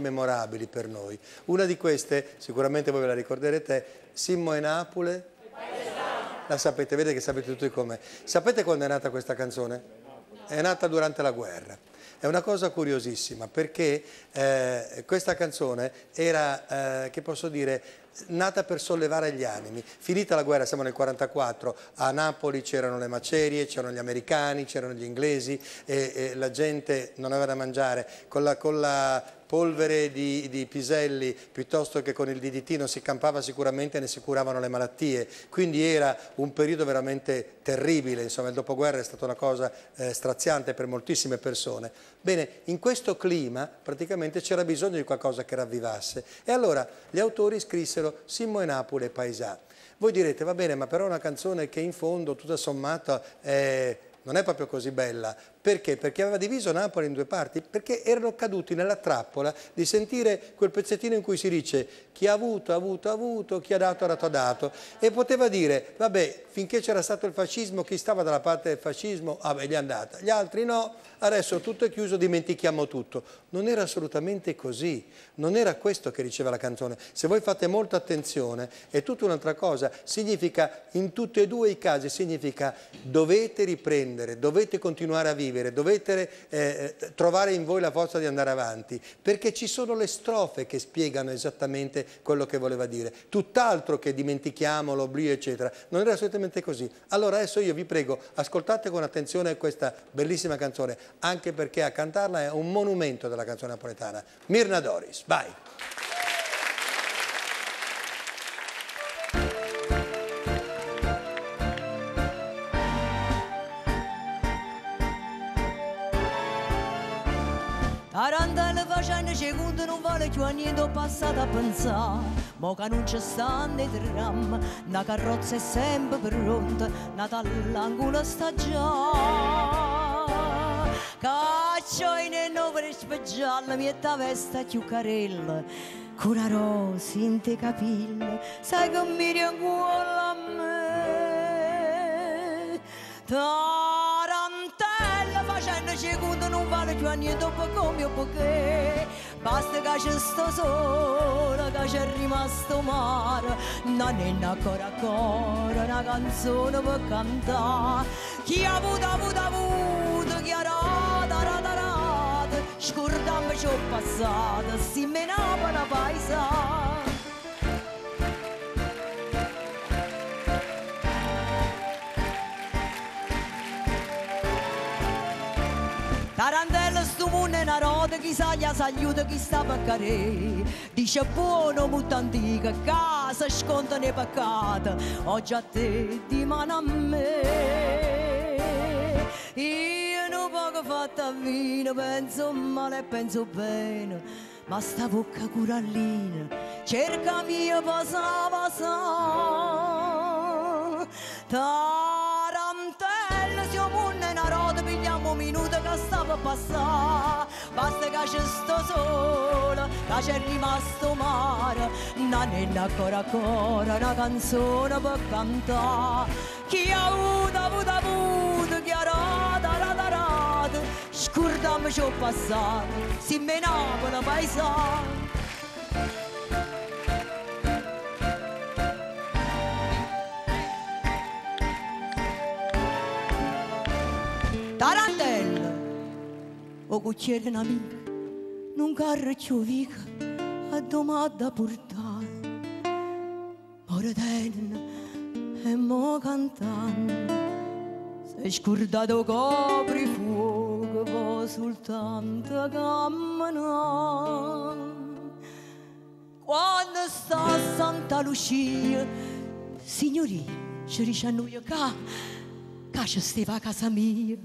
Memorabili per noi. Una di queste, sicuramente voi ve la ricorderete, è Simmo 'e Napule. La sapete, vedete che sapete tutti com'è. Sapete quando è nata questa canzone? È nata durante la guerra. È una cosa curiosissima perché questa canzone era, che posso dire, nata per sollevare gli animi. Finita la guerra, siamo nel 1944, a Napoli c'erano le macerie, c'erano gli americani, c'erano gli inglesi e la gente non aveva da mangiare. Con la polvere di piselli piuttosto che con il DDT non si campava sicuramente, né si curavano le malattie. Quindi era un periodo veramente terribile, insomma il dopoguerra è stata una cosa straziante per moltissime persone. Bene, in questo clima praticamente c'era bisogno di qualcosa che ravvivasse e allora gli autori scrissero Simmo 'e Napule paesà. Voi direte va bene, ma però è una canzone che in fondo tutta sommata non è proprio così bella. Perché? Perché aveva diviso Napoli in due parti, perché erano caduti nella trappola di sentire quel pezzettino in cui si dice chi ha avuto, avuto, chi ha dato e poteva dire vabbè, finché c'era stato il fascismo, chi stava dalla parte del fascismo, ah beh, gli è andata, gli altri no, adesso tutto è chiuso, dimentichiamo tutto. Non era assolutamente così, non era questo che diceva la canzone. Se voi fate molta attenzione è tutta un'altra cosa, significa in tutti e due i casi, significa dovete riprendere, dovete continuare a vivere, dovete trovare in voi la forza di andare avanti, perché ci sono le strofe che spiegano esattamente quello che voleva dire, tutt'altro che dimentichiamo, l'oblio eccetera, non era assolutamente così. Allora adesso io vi prego, ascoltate con attenzione questa bellissima canzone, anche perché a cantarla è un monumento della canzone napoletana, Mirna Doris, vai! Arandele facendo secondo non vale più a niente ho passato a pensare. Mo che non ci stanno nei tram, la carrozza è sempre pronta, Natale all'angolo sta già. Caccio in nove speggiarla, mietta vesta più carella, con la rosa in te capille, sai che mi rianguola a me. Tarantella facendo secondo più a niente come o perché basta che c'è sto sole, che c'è rimasto mare, non è ancora ancora una canzone per cantare. Chi ha avuto, avuto, avuto, chi ha rata, rata, rata, scordami ciò passato, si menava una paesana. Tarantella stu mondo è una roda, chi saglia sagliuta, chi sta per carè. Dice buono, molto antica, casa sconta nei peccati, oggi a te di mano a me. Io non poco fatta vino, penso male e penso bene, ma sta bocca curallina, cerca mia pasa pasa. Passà, basta che c'è sto sole, che c'è rimasto mare, non è ancora ancora una canzone per cantare. Chi ha avuto, avuto, avuto, chi ha rata, rata, rata, scordami ciò passato, si menava una paesana. Tarantella o cucchiere un'amica, non carroccio vica, a domanda portare. Ora tenna e mo cantano, se scordato copri fuoco, vo soltanto camminare. Quando sta a Santa Lucia, signori, ci dice a noi che ci stava a casa mia.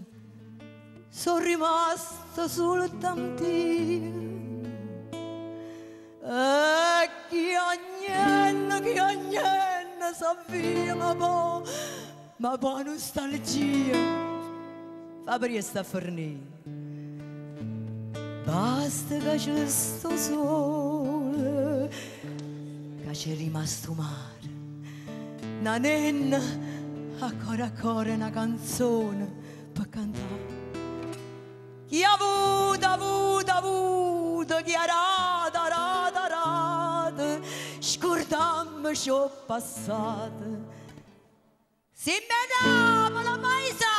Sono rimasta soltanto io e chi a niente s'avvia, ma po' nostalgia fa per sta fornì. Basta che c'è sto sole, che c'è rimasto mare, una nenna ancora ancora una canzone per cantare. Chi ha avuto, avuto, avuto, chi ha mi sono passata. Simmo 'e Napule, paesà!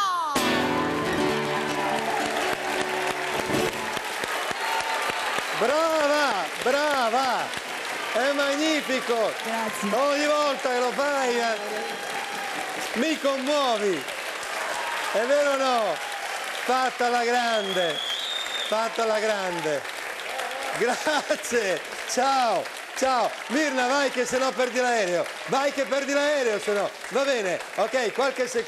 Brava, brava, è magnifico. Grazie. Ogni volta che lo fai mi commuovi, è vero o no? Fatta alla grande, fatta alla grande. Grazie, ciao, ciao. Mirna, vai che sennò perdi l'aereo, vai che perdi l'aereo sennò. Va bene, ok, qualche secondo.